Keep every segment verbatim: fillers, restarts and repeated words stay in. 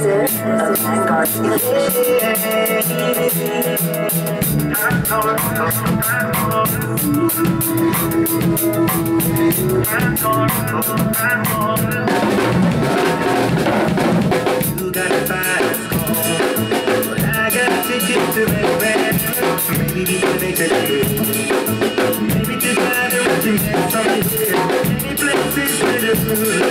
This is you got a fast car, but I got a ticket to that. Maybe we can make a deal. Maybe together we can get something here. Many places with a food.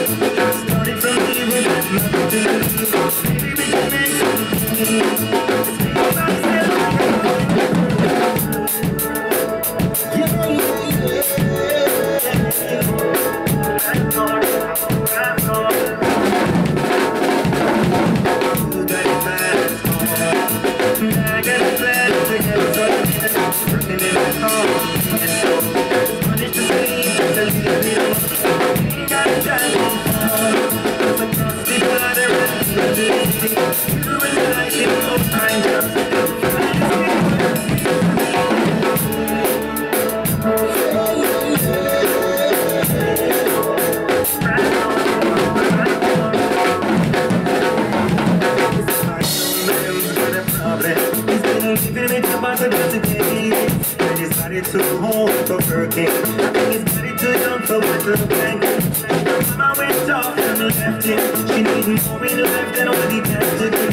Too old for working. I think it's pretty too young for what to think. Like my went off and left it. She needed more in life than what he had to do.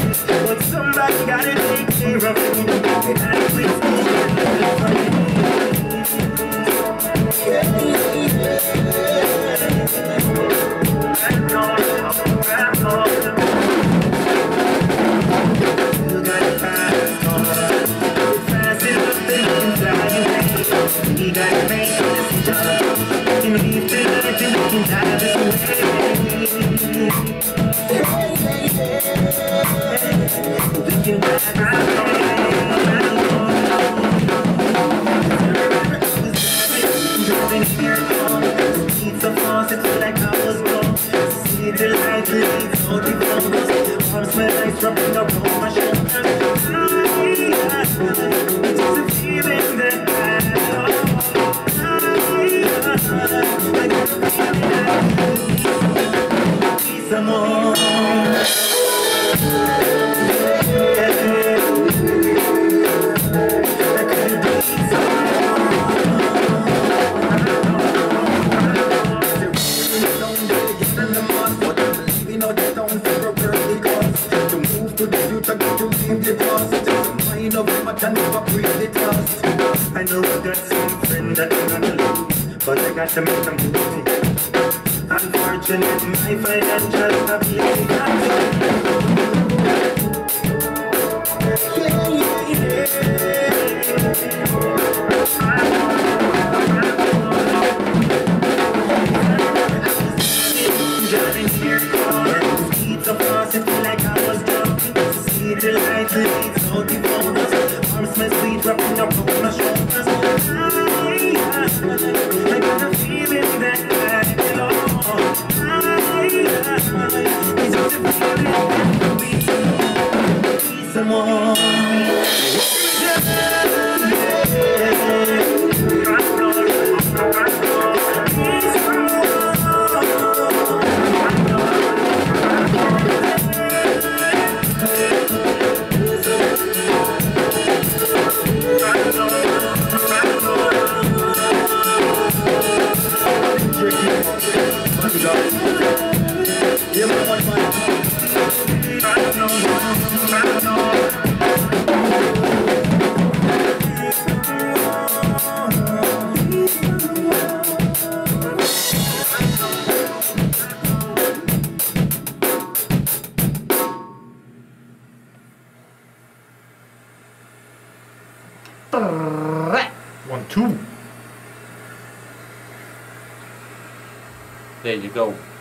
But somebody gotta take care of me. And I quit school. You gotta pass on. Fast enough things that you. You gotta make this job. You need to let you make it out this way. You gotta drive away. I know I got some friend that I'm gonna lose, but I got to make them lose. Unfortunate, my financial stability One, two. There you go.